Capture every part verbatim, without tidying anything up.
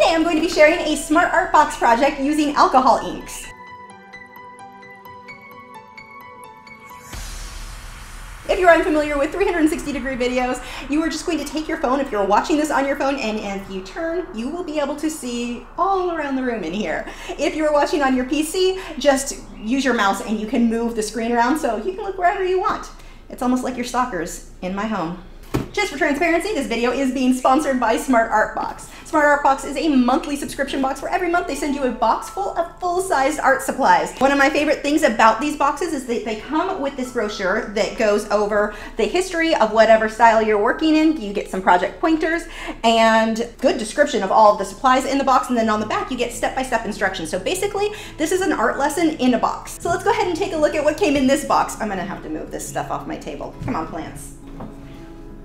today I'm going to be sharing a Smart Art Box project using alcohol inks. If you're unfamiliar with three hundred sixty degree videos, you are just going to take your phone, if you're watching this on your phone, and if you turn, you will be able to see all around the room in here. If you're watching on your P C, just use your mouse and you can move the screen around so you can look wherever you want. It's almost like you're stalkers in my home. Just for transparency, this video is being sponsored by Smart Art Box. Smart Art Box is a monthly subscription box where every month they send you a box full of full-sized art supplies. One of my favorite things about these boxes is that they come with this brochure that goes over the history of whatever style you're working in. You get some project pointers and good description of all of the supplies in the box, and then on the back you get step-by-step instructions. So basically, this is an art lesson in a box. So let's go ahead and take a look at what came in this box. I'm gonna have to move this stuff off my table. Come on, plants.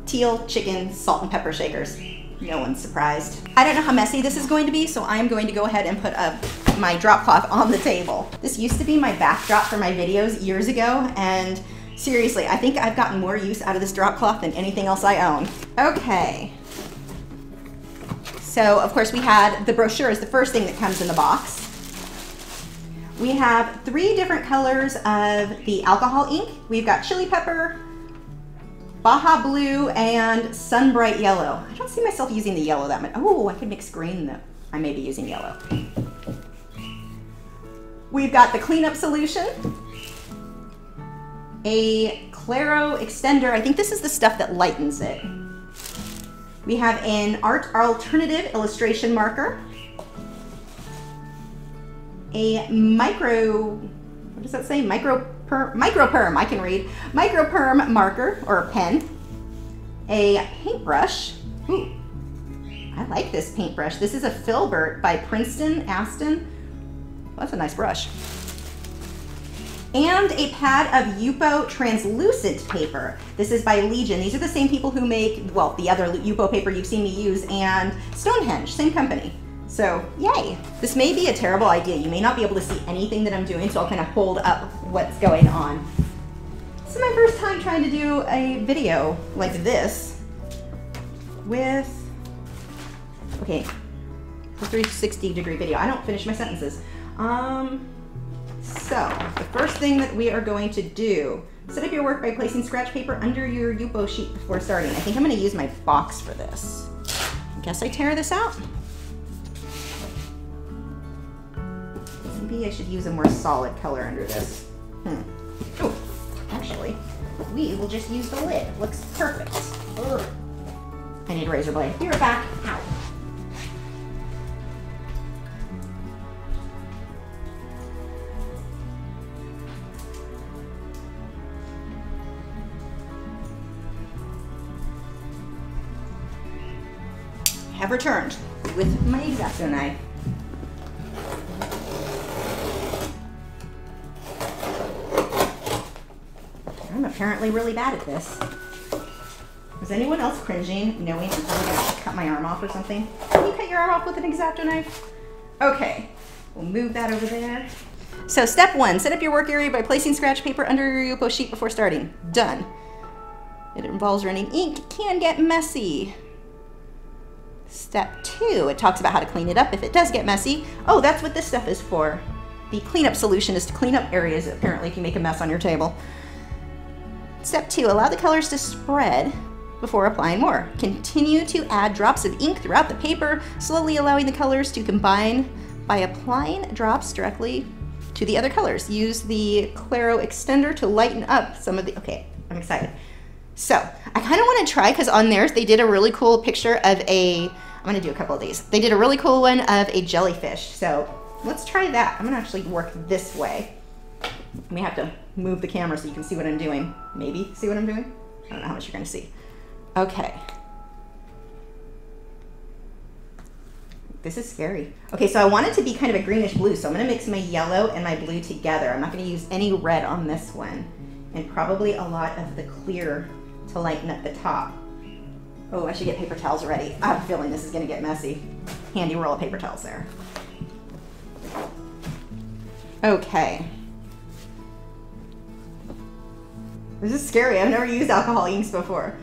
Teal, chicken, salt and pepper shakers. No one's surprised. I don't know how messy this is going to be, so I'm going to go ahead and put up my drop cloth on the table. This used to be my backdrop for my videos years ago, and seriously, I think I've gotten more use out of this drop cloth than anything else I own. Okay. So, of course, we had the brochure is the first thing that comes in the box. We have three different colors of the alcohol ink. We've got chili pepper, Baja Blue, and Sunbright Yellow. I don't see myself using the yellow that much. Oh, I could mix green though. I may be using yellow. We've got the Clean Up Solution, a Claro Extender. I think this is the stuff that lightens it. We have an Art Alternative Illustration Marker, a micro, what does that say? Micro. Microperm, I can read. Microperm marker or pen, a paintbrush. Ooh, I like this paintbrush. This is a Filbert by Princeton Aspen. Well, that's a nice brush. And a pad of Yupo Translucent Paper. This is by Legion. These are the same people who make, well, the other Yupo paper you've seen me use, and Stonehenge, same company. So, yay. This may be a terrible idea. You may not be able to see anything that I'm doing, so I'll kind of hold up what's going on. This is my first time trying to do a video like this with, okay, a three hundred sixty degree video. I don't finish my sentences. Um, so, the first thing that we are going to do, set up your work by placing scratch paper under your Yupo sheet before starting. I think I'm going to use my box for this. I guess I tear this out. Maybe I should use a more solid color under this. Hmm. Oh, actually, we will just use the lid. Looks perfect. Ugh. I need a razor blade. Be right back. Ow. I have returned with my X-Acto knife. Apparently really bad at this. Was anyone else cringing knowing I'm gonna cut my arm off or something? Can you cut your arm off with an X-Acto knife? Okay, we'll move that over there. So step one, set up your work area by placing scratch paper under your Yupo sheet before starting. Done. It involves running ink, it can get messy. Step two, it talks about how to clean it up if it does get messy. Oh, that's what this stuff is for. The cleanup solution is to clean up areas that apparently can make a mess on your table. Step two, allow the colors to spread before applying more. Continue to add drops of ink throughout the paper, slowly allowing the colors to combine by applying drops directly to the other colors. Use the Claro Extender to lighten up some of the, okay, I'm excited. So, I kind of want to try, because on theirs they did a really cool picture of a, I'm going to do a couple of these. They did a really cool one of a jellyfish, so let's try that. I'm going to actually work this way. I may have to move the camera so you can see what I'm doing. Maybe see what I'm doing? I don't know how much you're going to see. Okay. This is scary. Okay, so I want it to be kind of a greenish blue, so I'm going to mix my yellow and my blue together. I'm not going to use any red on this one, and probably a lot of the clear to lighten up the top. Oh, I should get paper towels ready. I have a feeling this is going to get messy. Handy roll of paper towels there. Okay. This is scary. I've never used alcohol inks before.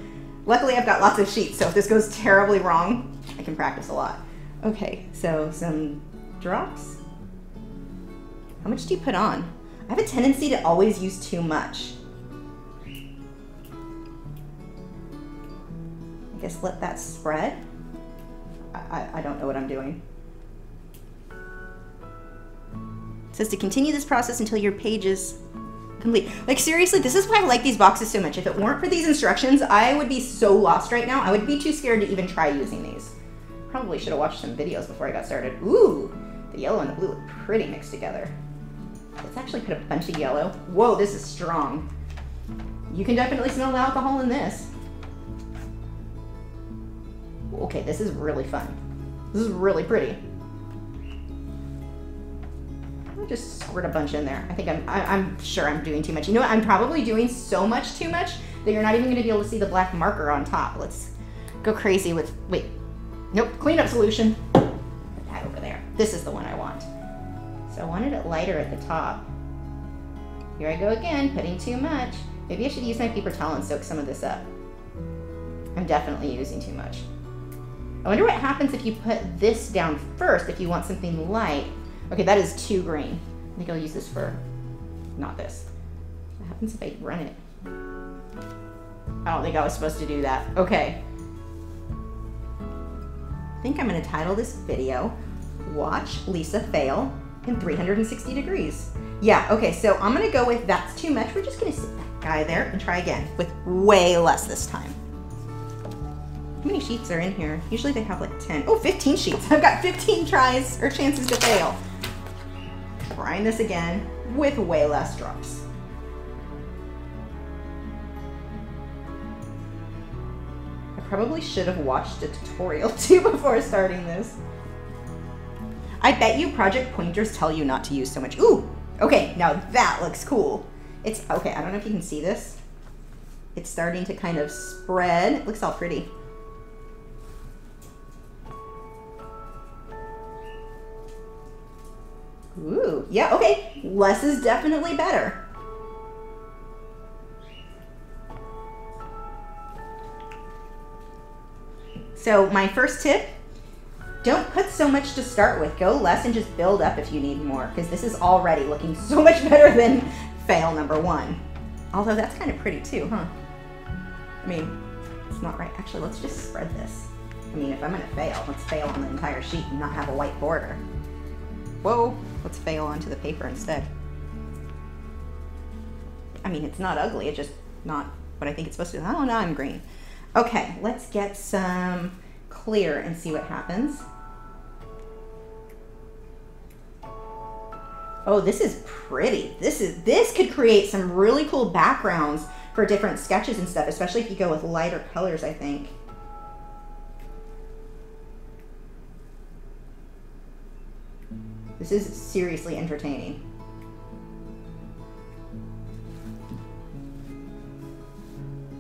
Luckily, I've got lots of sheets, so if this goes terribly wrong, I can practice a lot. Okay, so some drops. How much do you put on? I have a tendency to always use too much. I guess let that spread. I, I, I don't know what I'm doing. It says to continue this process until your page is complete. Like seriously, this is why I like these boxes so much. If it weren't for these instructions, I would be so lost right now. I would be too scared to even try using these. Probably should have watched some videos before I got started. Ooh, the yellow and the blue look pretty mixed together. Let's actually put a bunch of yellow. Whoa, this is strong. You can definitely smell the alcohol in this. Okay, this is really fun. This is really pretty. I'll just squirt a bunch in there. I think I'm, I, I'm sure I'm doing too much. You know what? I'm probably doing so much too much that you're not even gonna be able to see the black marker on top. Let's go crazy with, wait, nope, cleanup solution. Put that over there. This is the one I want. So I wanted it lighter at the top. Here I go again, putting too much. Maybe I should use my paper towel and soak some of this up. I'm definitely using too much. I wonder what happens if you put this down first if you want something light. Okay, that is too green. I think I'll use this for, not this. What happens if I run it? I don't think I was supposed to do that. Okay. I think I'm gonna title this video, Watch Lisa Fail in three hundred sixty degrees. Yeah, okay, so I'm gonna go with that's too much. We're just gonna sit that guy there and try again with way less this time. How many sheets are in here? Usually they have like ten. Oh, fifteen sheets. I've got fifteen tries or chances to fail. Trying this again with way less drops. I probably should have watched a tutorial too before starting this. I bet you project pointers tell you not to use so much. Ooh, okay, now that looks cool. It's, okay, I don't know if you can see this. It's starting to kind of spread. It looks all pretty. Ooh, yeah, okay. Less is definitely better. So my first tip, don't put so much to start with. Go less and just build up if you need more, because this is already looking so much better than fail number one. Although that's kind of pretty too, huh? I mean, it's not right. Actually, let's just spread this. I mean, if I'm gonna fail, let's fail on the entire sheet and not have a white border. Whoa, let's fail onto the paper instead. I mean, it's not ugly, it's just not what I think it's supposed to be. Oh, now I'm green. Okay, let's get some clear and see what happens. Oh, this is pretty. This is this could create some really cool backgrounds for different sketches and stuff, especially if you go with lighter colors, I think. This is seriously entertaining.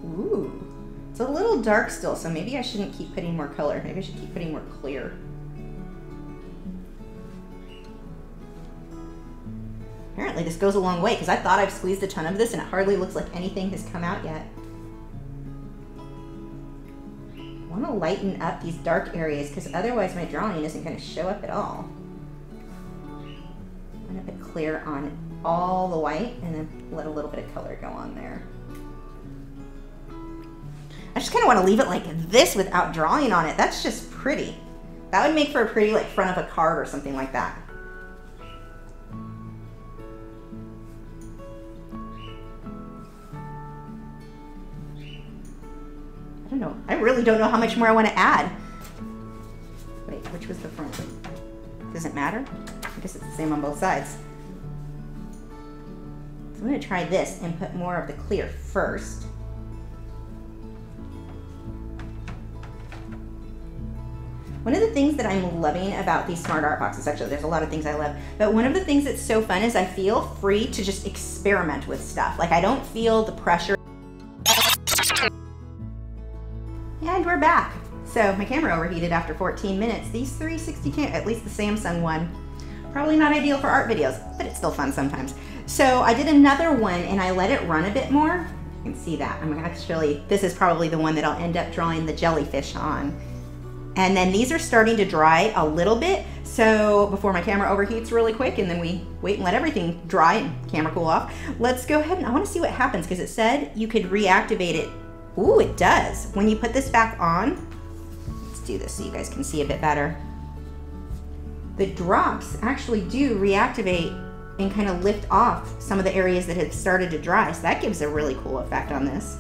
Ooh, it's a little dark still, so maybe I shouldn't keep putting more color. Maybe I should keep putting more clear. Apparently this goes a long way because I thought I've squeezed a ton of this and it hardly looks like anything has come out yet. I want to lighten up these dark areas because otherwise my drawing isn't going to show up at all. I'm gonna put clear on all the white and then let a little bit of color go on there. I just kind of want to leave it like this without drawing on it. That's just pretty. That would make for a pretty like front of a card or something like that. I don't know. I really don't know how much more I want to add. Wait, which was the front? Does it matter? I guess it's the same on both sides. So I'm going to try this and put more of the clear first. One of the things that I'm loving about these Smart Art boxes, actually there's a lot of things I love, but one of the things that's so fun is I feel free to just experiment with stuff. Like I don't feel the pressure. And we're back. So my camera overheated after fourteen minutes. These three sixty cameras, at least the Samsung one, probably not ideal for art videos, but it's still fun sometimes. So I did another one and I let it run a bit more. You can see that. I'm actually, this is probably the one that I'll end up drawing the jellyfish on. And then these are starting to dry a little bit. So before my camera overheats really quick and then we wait and let everything dry and camera cool off, let's go ahead and I wanna see what happens because it said you could reactivate it. Ooh, it does. When you put this back on, let's do this so you guys can see a bit better. The drops actually do reactivate and kind of lift off some of the areas that have started to dry. So that gives a really cool effect on this.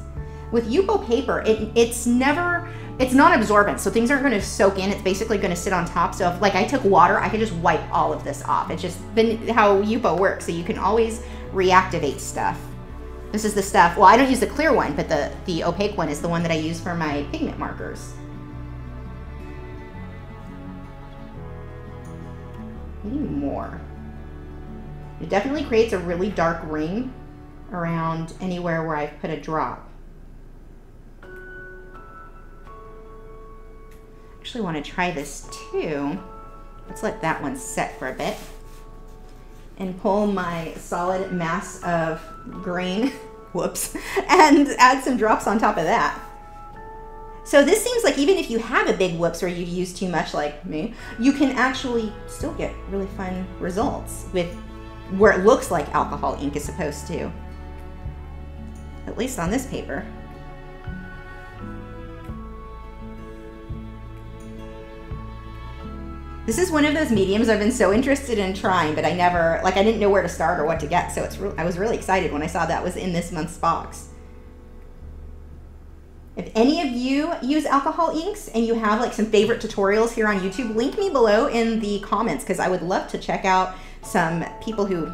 With Yupo paper, it, it's never, it's non-absorbent, so things aren't gonna soak in, it's basically gonna sit on top. So if like I took water, I could just wipe all of this off. It's just been how Yupo works, so you can always reactivate stuff. This is the stuff, well I don't use the clear one, but the, the opaque one is the one that I use for my pigment markers. We need more. It definitely creates a really dark ring around anywhere where I've put a drop. Actually want to try this too. Let's let that one set for a bit and pull my solid mass of green, whoops, and add some drops on top of that. So this seems like even if you have a big whoops or you use too much like me, you can actually still get really fun results with where it looks like alcohol ink is supposed to, at least on this paper. This is one of those mediums I've been so interested in trying, but I never, like I didn't know where to start or what to get, so it's re- I was really excited when I saw that was in this month's box. If any of you use alcohol inks and you have like some favorite tutorials here on YouTube, link me below in the comments because I would love to check out some people who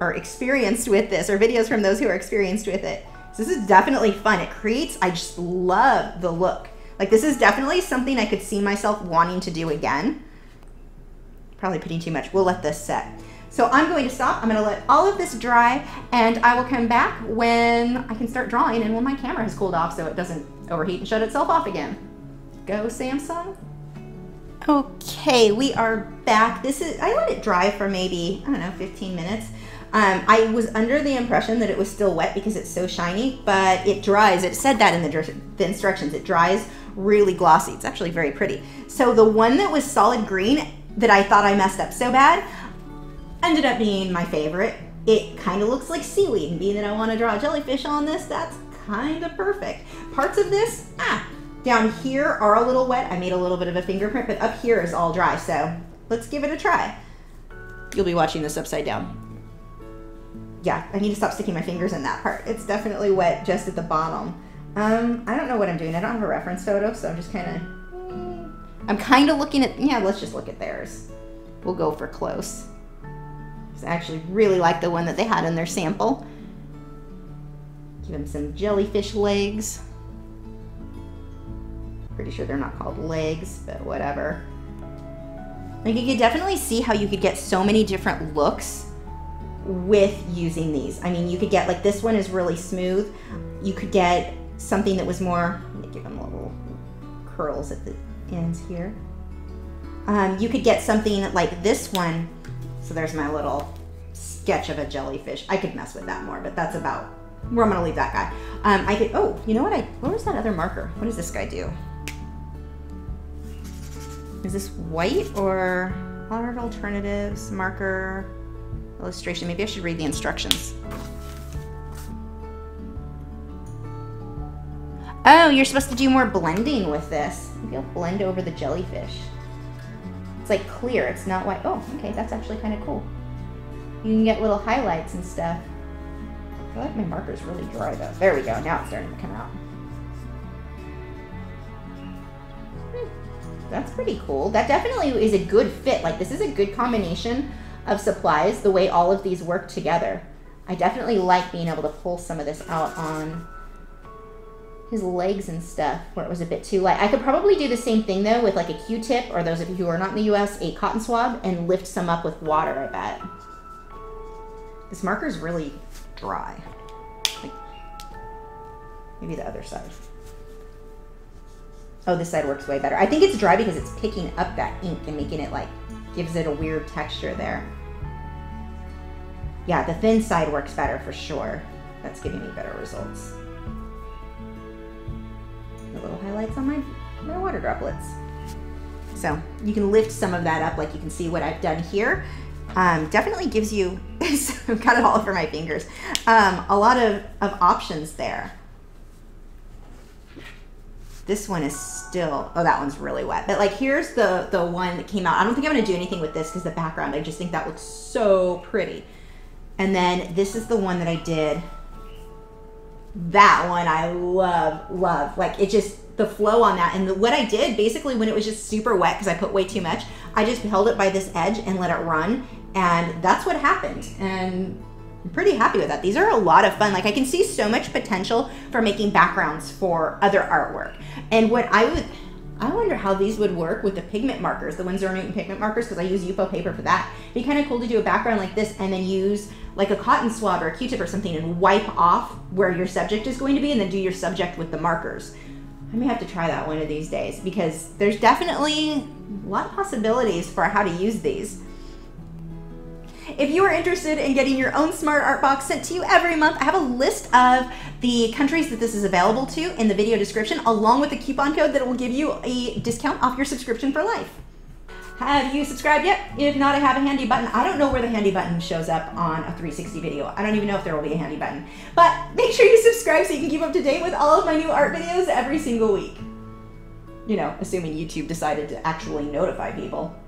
are experienced with this or videos from those who are experienced with it. So this is definitely fun. It creates, I just love the look. Like this is definitely something I could see myself wanting to do again. Probably putting too much. We'll let this set. So I'm going to stop. I'm going to let all of this dry and I will come back when I can start drawing and when my camera has cooled off so it doesn't overheat and shut itself off again. Go Samsung. Okay, we are back. This is, I let it dry for maybe, I don't know, fifteen minutes. Um, I was under the impression that it was still wet because it's so shiny, but it dries. It said that in the, the instructions. It dries really glossy. It's actually very pretty. So the one that was solid green that I thought I messed up so bad ended up being my favorite. It kind of looks like seaweed, and being that I want to draw a jellyfish on this, that's kind of perfect. Parts of this, ah, down here are a little wet. I made a little bit of a fingerprint, but up here is all dry, so let's give it a try. You'll be watching this upside down. Yeah, I need to stop sticking my fingers in that part. It's definitely wet just at the bottom. Um, I don't know what I'm doing. I don't have a reference photo, so I'm just kind of I'm kind of looking at, yeah, let's just look at theirs. We'll go for close. I actually really like the one that they had in their sample. Give them some jellyfish legs. Pretty sure they're not called legs, but whatever. Like you could definitely see how you could get so many different looks with using these. I mean, you could get, like this one is really smooth. You could get something that was more, let me give them little curls at the ends here. Um, you could get something like this one. So there's my little sketch of a jellyfish. I could mess with that more, but that's about where I'm gonna leave that guy. Um, I could, oh, you know what? I what was that other marker? What does this guy do? Is this white or Art Alternatives Marker Illustration? Maybe I should read the instructions. Oh, you're supposed to do more blending with this. Maybe I'll blend over the jellyfish. It's like clear, it's not white. Oh, okay, that's actually kind of cool. You can get little highlights and stuff. I feel like my marker's really dry though. There we go, now it's starting to come out. Hmm, that's pretty cool. That definitely is a good fit. Like this is a good combination of supplies, the way all of these work together. I definitely like being able to pull some of this out on his legs and stuff where it was a bit too light. I could probably do the same thing though with like a Q-tip, or those of you who are not in the U S, a cotton swab, and lift some up with water, I bet. This marker's really dry. Like, maybe the other side. Oh, this side works way better. I think it's dry because it's picking up that ink and making it like, gives it a weird texture there. Yeah, the thin side works better for sure. That's giving me better results. Little highlights on my, my water droplets. So you can lift some of that up, like you can see what I've done here. Um, definitely gives you, I've got it all over my fingers, um, a lot of, of options there. This one is still, oh, that one's really wet. But like, here's the, the one that came out. I don't think I'm gonna do anything with this because the background, I just think that looks so pretty. And then this is the one that I did. That one I love, love. Like it just, the flow on that. And the, what I did basically when it was just super wet because I put way too much, I just held it by this edge and let it run. And that's what happened. And I'm pretty happy with that. These are a lot of fun. Like I can see so much potential for making backgrounds for other artwork. And what I would, I wonder how these would work with the pigment markers, the Winsor and Newton pigment markers, because I use Yupo paper for that. It'd be kind of cool to do a background like this and then use like a cotton swab or a Q-tip or something and wipe off where your subject is going to be and then do your subject with the markers. I may have to try that one of these days because there's definitely a lot of possibilities for how to use these. If you are interested in getting your own Smart Art Box sent to you every month, I have a list of the countries that this is available to in the video description, along with a coupon code that will give you a discount off your subscription for life. Have you subscribed yet? If not, I have a handy button. I don't know where the handy button shows up on a three sixty video. I don't even know if there will be a handy button. But make sure you subscribe so you can keep up to date with all of my new art videos every single week. You know, assuming YouTube decided to actually notify people.